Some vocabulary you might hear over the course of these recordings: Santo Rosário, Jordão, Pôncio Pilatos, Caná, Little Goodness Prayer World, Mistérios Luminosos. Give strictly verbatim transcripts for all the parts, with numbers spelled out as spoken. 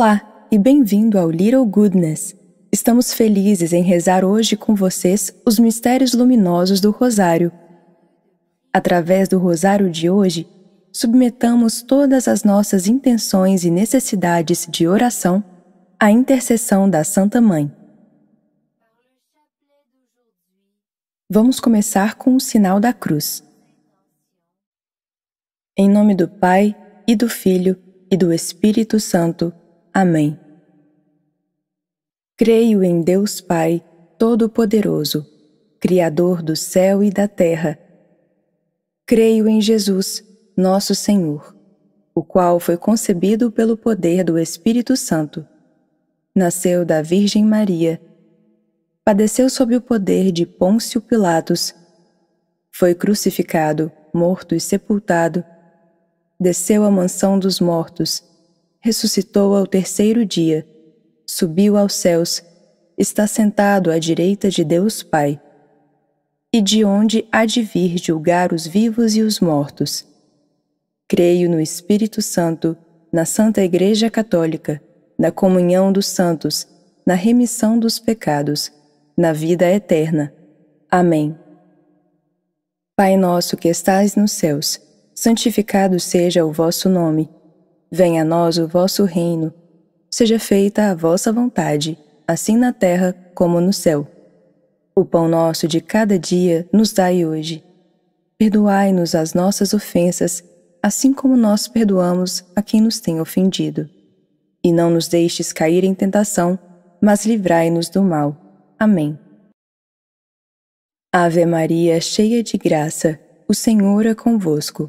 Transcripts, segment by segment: Olá e bem-vindo ao Little Goodness. Estamos felizes em rezar hoje com vocês os Mistérios Luminosos do Rosário. Através do Rosário de hoje, submetamos todas as nossas intenções e necessidades de oração à intercessão da Santa Mãe. Vamos começar com o sinal da cruz. Em nome do Pai, e do Filho, e do Espírito Santo. Amém. Creio em Deus Pai, Todo-Poderoso, Criador do céu e da terra. Creio em Jesus, nosso Senhor, o qual foi concebido pelo poder do Espírito Santo. Nasceu da Virgem Maria. Padeceu sob o poder de Pôncio Pilatos. Foi crucificado, morto e sepultado. Desceu à mansão dos mortos. Ressuscitou ao terceiro dia. Subiu aos céus. Está sentado à direita de Deus Pai. E de onde há de vir julgar os vivos e os mortos. Creio no Espírito Santo, na Santa Igreja Católica, na comunhão dos santos, na remissão dos pecados, na vida eterna. Amém. Pai nosso que estais nos céus, santificado seja o vosso nome. Venha a nós o vosso reino. Seja feita a vossa vontade, assim na terra como no céu. O pão nosso de cada dia nos dai hoje. Perdoai-nos as nossas ofensas, assim como nós perdoamos a quem nos tem ofendido. E não nos deixes cair em tentação, mas livrai-nos do mal. Amém. Ave Maria, cheia de graça, o Senhor é convosco.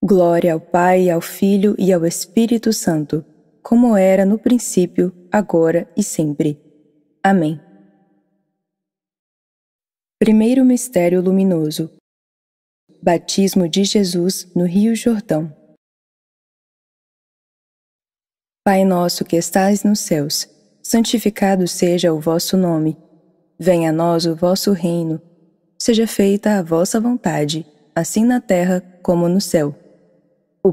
Glória ao Pai, ao Filho e ao Espírito Santo, como era no princípio, agora e sempre. Amém. Primeiro Mistério Luminoso: Batismo de Jesus no Rio Jordão. Pai nosso que estais nos céus, santificado seja o vosso nome. Venha a nós o vosso reino. Seja feita a vossa vontade, assim na terra como no céu. O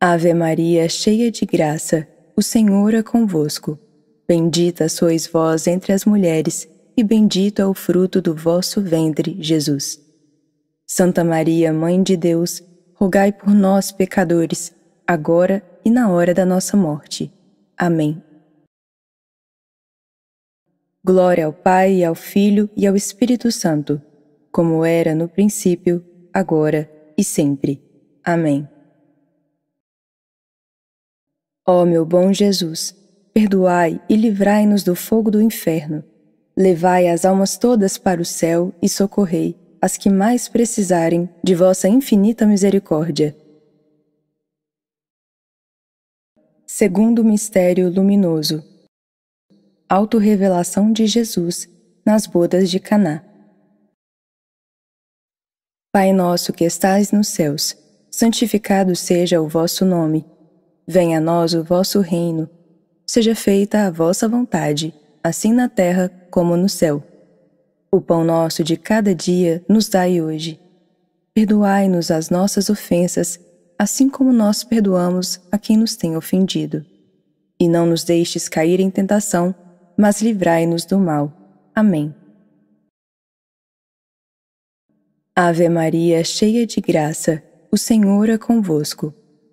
Ave Maria, cheia de graça, o Senhor é convosco. Bendita sois vós entre as mulheres, e bendito é o fruto do vosso ventre, Jesus. Santa Maria, Mãe de Deus, rogai por nós, pecadores, agora e na hora da nossa morte. Amém. Glória ao Pai, e ao Filho e ao Espírito Santo, como era no princípio, agora e sempre. Amém. Ó meu bom Jesus, perdoai e livrai-nos do fogo do inferno. Levai as almas todas para o céu e socorrei as que mais precisarem de vossa infinita misericórdia. Segundo mistério luminoso. Autorrevelação de Jesus nas bodas de Caná. Pai nosso que estais nos céus, santificado seja o vosso nome. Venha a nós o vosso reino. Seja feita a vossa vontade, assim na terra como no céu. O pão nosso de cada dia nos dai hoje. Perdoai-nos as nossas ofensas, assim como nós perdoamos a quem nos tem ofendido. E não nos deixes cair em tentação, mas livrai-nos do mal. Amém. Ave Maria, cheia de graça, o Senhor é convosco.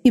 e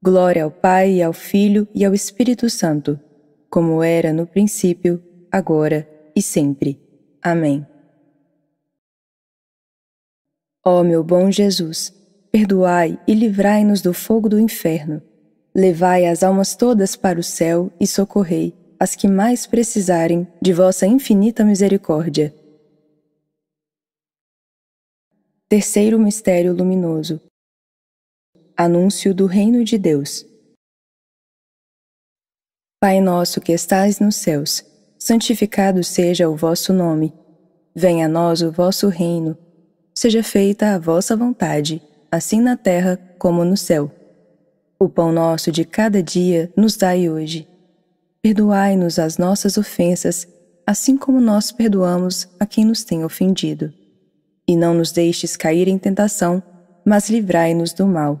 Glória ao Pai, e ao Filho e ao Espírito Santo, como era no princípio, agora e sempre. Amém. Ó meu bom Jesus, perdoai e livrai-nos do fogo do inferno. Levai as almas todas para o céu e socorrei as que mais precisarem de vossa infinita misericórdia. Terceiro mistério luminoso. Anúncio do Reino de Deus. Pai nosso que estais nos céus, santificado seja o vosso nome. Venha a nós o vosso reino. Seja feita a vossa vontade, assim na terra como no céu. O pão nosso de cada dia nos dai hoje. Perdoai-nos as nossas ofensas, assim como nós perdoamos a quem nos tem ofendido. E não nos deixes cair em tentação, mas livrai-nos do mal.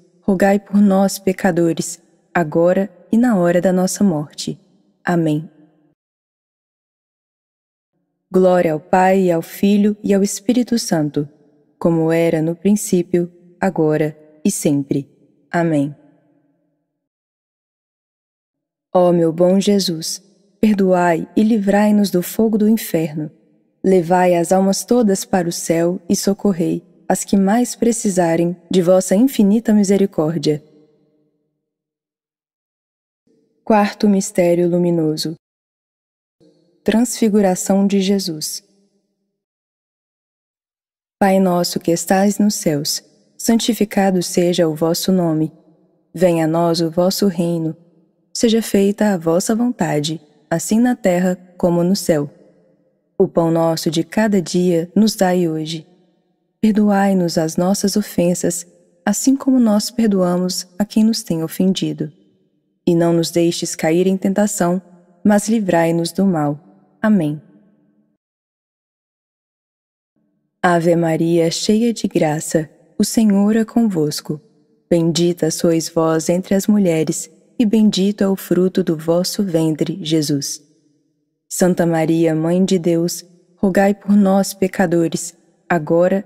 rogai por nós, pecadores, agora e na hora da nossa morte. Amém. Glória ao Pai, ao Filho e ao Espírito Santo, como era no princípio, agora e sempre. Amém. Ó meu bom Jesus, perdoai e livrai-nos do fogo do inferno. Levai as almas todas para o céu e socorrei as que mais precisarem de vossa infinita misericórdia. Quarto mistério luminoso. Transfiguração de Jesus. Pai nosso que estais nos céus, santificado seja o vosso nome. Venha a nós o vosso reino. Seja feita a vossa vontade, assim na terra como no céu. O pão nosso de cada dia nos dai hoje. Perdoai-nos as nossas ofensas, assim como nós perdoamos a quem nos tem ofendido. E não nos deixes cair em tentação, mas livrai-nos do mal. Amém. Ave Maria, cheia de graça, o Senhor é convosco. Bendita sois vós entre as mulheres, e bendito é o fruto do vosso ventre, Jesus. Santa Maria, Mãe de Deus, rogai por nós, pecadores, agora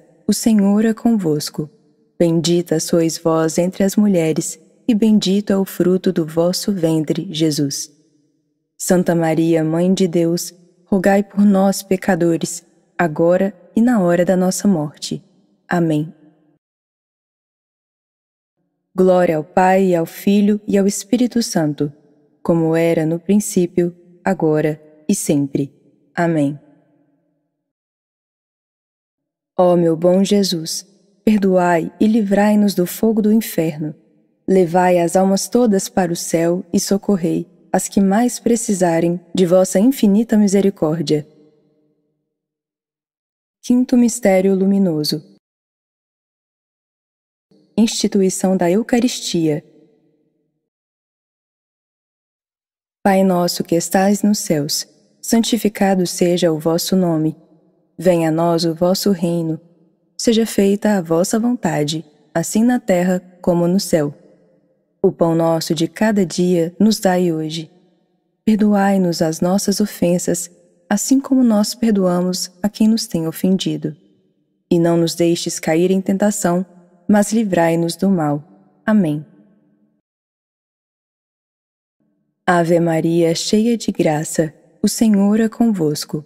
o Senhor é convosco. Bendita sois vós entre as mulheres, e bendito é o fruto do vosso ventre, Jesus. Santa Maria, Mãe de Deus, rogai por nós, pecadores, agora e na hora da nossa morte. Amém. Glória ao Pai, e ao Filho e ao Espírito Santo, como era no princípio, agora e sempre. Amém. Ó meu bom Jesus, perdoai e livrai-nos do fogo do inferno. Levai as almas todas para o céu e socorrei as que mais precisarem de vossa infinita misericórdia. Quinto Mistério Luminoso. Instituição da Eucaristia. Pai nosso que estais nos céus, santificado seja o vosso nome. Venha a nós o vosso reino. Seja feita a vossa vontade, assim na terra como no céu. O pão nosso de cada dia nos dai hoje. Perdoai-nos as nossas ofensas, assim como nós perdoamos a quem nos tem ofendido. E não nos deixes cair em tentação, mas livrai-nos do mal. Amém. Ave Maria, cheia de graça, o Senhor é convosco.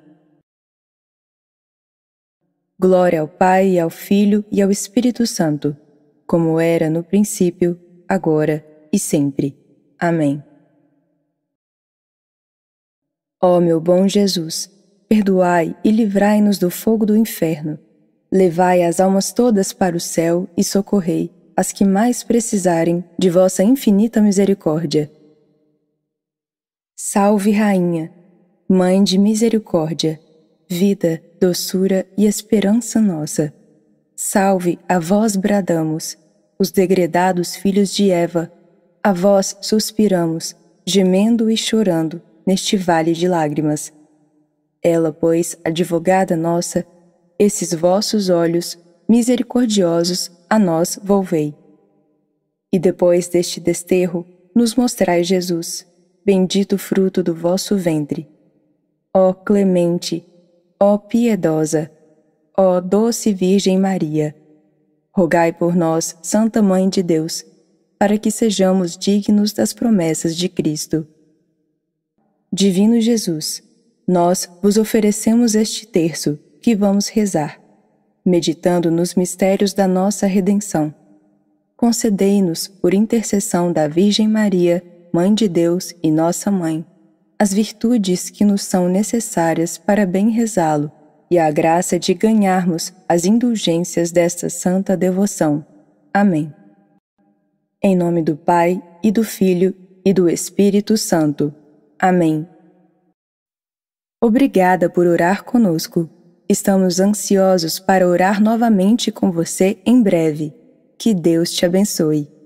Glória ao Pai, e ao Filho e ao Espírito Santo, como era no princípio, agora e sempre. Amém. Ó meu bom Jesus, perdoai e livrai-nos do fogo do inferno. Levai as almas todas para o céu e socorrei as que mais precisarem de vossa infinita misericórdia. Salve, Rainha, Mãe de Misericórdia, vida, doçura e esperança nossa. Salve, a vós bradamos, os degredados filhos de Eva. A vós suspiramos, gemendo e chorando, neste vale de lágrimas. Ela, pois, advogada nossa, esses vossos olhos misericordiosos a nós volvei. E depois deste desterro, nos mostrai Jesus, bendito fruto do vosso ventre. Ó clemente, ó piedosa, ó doce Virgem Maria, rogai por nós, Santa Mãe de Deus, para que sejamos dignos das promessas de Cristo. Divino Jesus, nós vos oferecemos este terço que vamos rezar, meditando nos mistérios da nossa redenção. Concedei-nos, por intercessão da Virgem Maria, Mãe de Deus e Nossa Mãe, as virtudes que nos são necessárias para bem rezá-lo e a graça de ganharmos as indulgências desta santa devoção. Amém. Em nome do Pai, e do Filho, e do Espírito Santo. Amém. Obrigada por orar conosco. Estamos ansiosos para orar novamente com você em breve. Que Deus te abençoe.